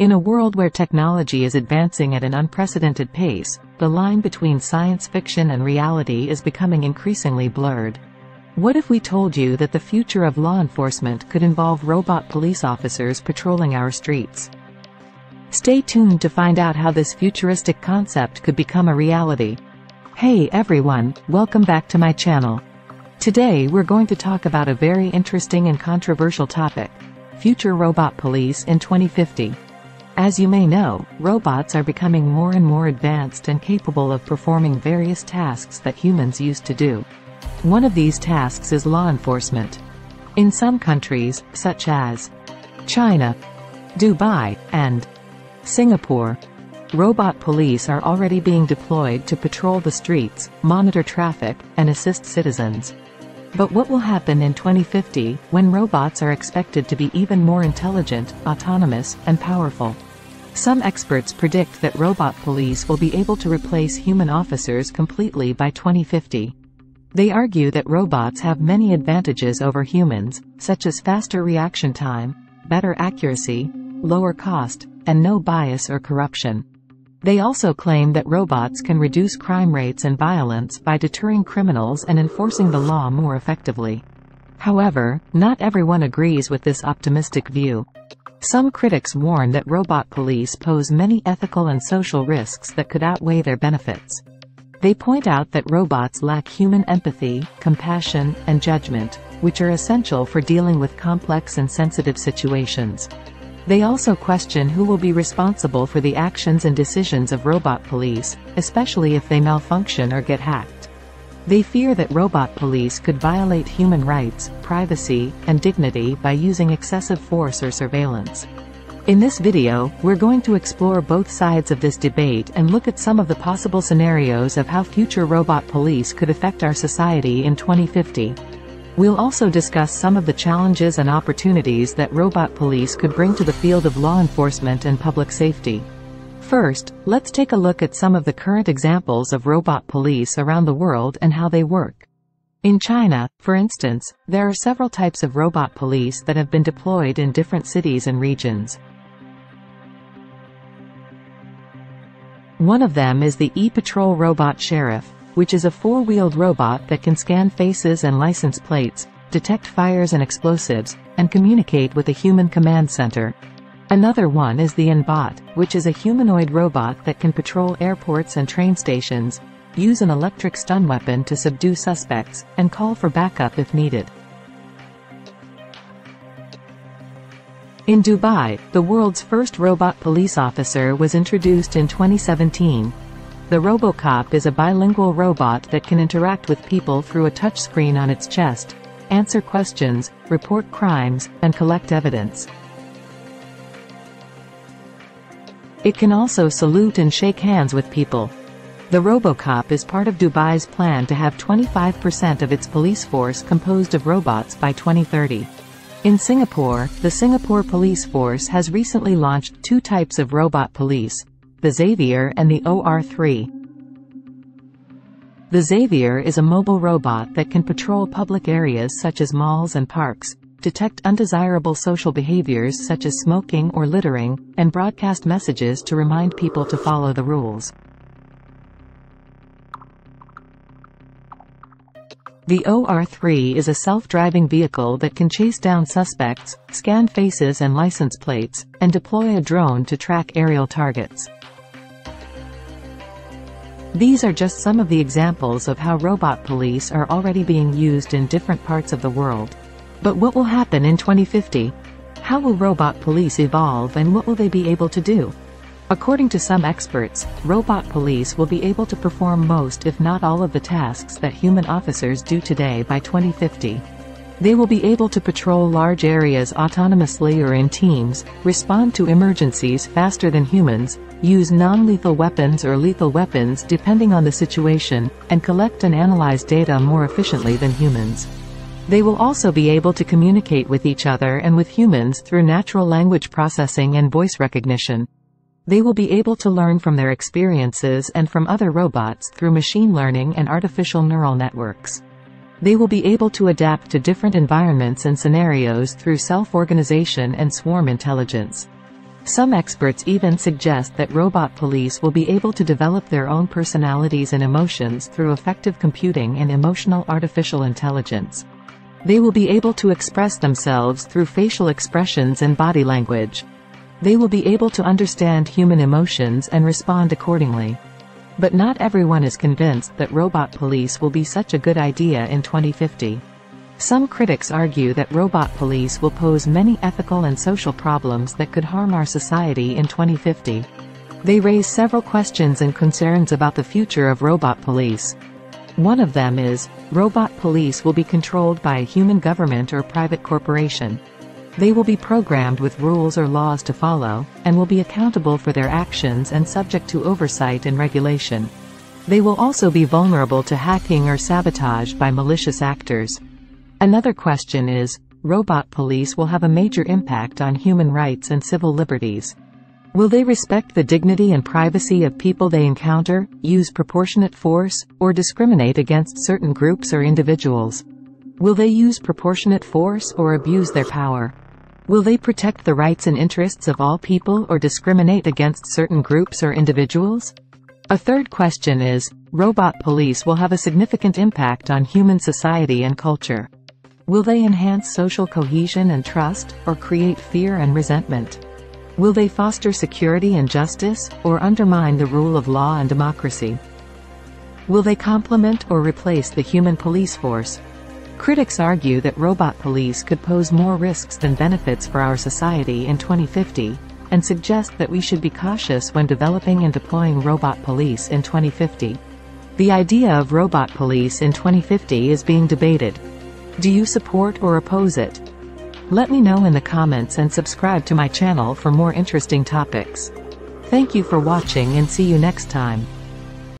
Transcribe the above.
In a world where technology is advancing at an unprecedented pace, the line between science fiction and reality is becoming increasingly blurred. What if we told you that the future of law enforcement could involve robot police officers patrolling our streets? Stay tuned to find out how this futuristic concept could become a reality. Hey everyone, welcome back to my channel. Today we're going to talk about a very interesting and controversial topic: future robot police in 2050. As you may know, robots are becoming more and more advanced and capable of performing various tasks that humans used to do. One of these tasks is law enforcement. In some countries, such as China, Dubai, and Singapore, robot police are already being deployed to patrol the streets, monitor traffic, and assist citizens. But what will happen in 2050, when robots are expected to be even more intelligent, autonomous, and powerful? Some experts predict that robot police will be able to replace human officers completely by 2050. They argue that robots have many advantages over humans, such as faster reaction time, better accuracy, lower cost, and no bias or corruption. They also claim that robots can reduce crime rates and violence by deterring criminals and enforcing the law more effectively. However, not everyone agrees with this optimistic view. Some critics warn that robot police pose many ethical and social risks that could outweigh their benefits. They point out that robots lack human empathy, compassion, and judgment, which are essential for dealing with complex and sensitive situations. They also question who will be responsible for the actions and decisions of robot police, especially if they malfunction or get hacked. They fear that robot police could violate human rights, privacy, and dignity by using excessive force or surveillance. In this video, we're going to explore both sides of this debate and look at some of the possible scenarios of how future robot police could affect our society in 2050. We'll also discuss some of the challenges and opportunities that robot police could bring to the field of law enforcement and public safety. First, let's take a look at some of the current examples of robot police around the world and how they work. In China, for instance, there are several types of robot police that have been deployed in different cities and regions. One of them is the E-Patrol Robot Sheriff, which is a four-wheeled robot that can scan faces and license plates, detect fires and explosives, and communicate with a human command center. Another one is the AnBot, which is a humanoid robot that can patrol airports and train stations, use an electric stun weapon to subdue suspects, and call for backup if needed. In Dubai, the world's first robot police officer was introduced in 2017. The RoboCop is a bilingual robot that can interact with people through a touchscreen on its chest, answer questions, report crimes, and collect evidence. It can also salute and shake hands with people. The RoboCop is part of Dubai's plan to have 25% of its police force composed of robots by 2030. In Singapore, the Singapore Police Force has recently launched two types of robot police, the Xavier and the O-R3. The Xavier is a mobile robot that can patrol public areas such as malls and parks, detect undesirable social behaviors such as smoking or littering, and broadcast messages to remind people to follow the rules. The OR3 is a self-driving vehicle that can chase down suspects, scan faces and license plates, and deploy a drone to track aerial targets. These are just some of the examples of how robot police are already being used in different parts of the world. But what will happen in 2050? How will robot police evolve and what will they be able to do? According to some experts, robot police will be able to perform most if not all of the tasks that human officers do today by 2050. They will be able to patrol large areas autonomously or in teams, respond to emergencies faster than humans, use non-lethal weapons or lethal weapons depending on the situation, and collect and analyze data more efficiently than humans. They will also be able to communicate with each other and with humans through natural language processing and voice recognition. They will be able to learn from their experiences and from other robots through machine learning and artificial neural networks. They will be able to adapt to different environments and scenarios through self-organization and swarm intelligence. Some experts even suggest that robot police will be able to develop their own personalities and emotions through effective computing and emotional artificial intelligence. They will be able to express themselves through facial expressions and body language. They will be able to understand human emotions and respond accordingly. But not everyone is convinced that robot police will be such a good idea in 2050. Some critics argue that robot police will pose many ethical and social problems that could harm our society in 2050. They raise several questions and concerns about the future of robot police. One of them is, robot police will be controlled by a human government or private corporation. They will be programmed with rules or laws to follow, and will be accountable for their actions and subject to oversight and regulation. They will also be vulnerable to hacking or sabotage by malicious actors. Another question is, robot police will have a major impact on human rights and civil liberties. Will they respect the dignity and privacy of people they encounter, use proportionate force, or discriminate against certain groups or individuals? Will they use proportionate force or abuse their power? Will they protect the rights and interests of all people or discriminate against certain groups or individuals? A third question is, robot police will have a significant impact on human society and culture. Will they enhance social cohesion and trust, or create fear and resentment? Will they foster security and justice, or undermine the rule of law and democracy? Will they complement or replace the human police force? Critics argue that robot police could pose more risks than benefits for our society in 2050, and suggest that we should be cautious when developing and deploying robot police in 2050. The idea of robot police in 2050 is being debated. Do you support or oppose it? Let me know in the comments and subscribe to my channel for more interesting topics. Thank you for watching and see you next time.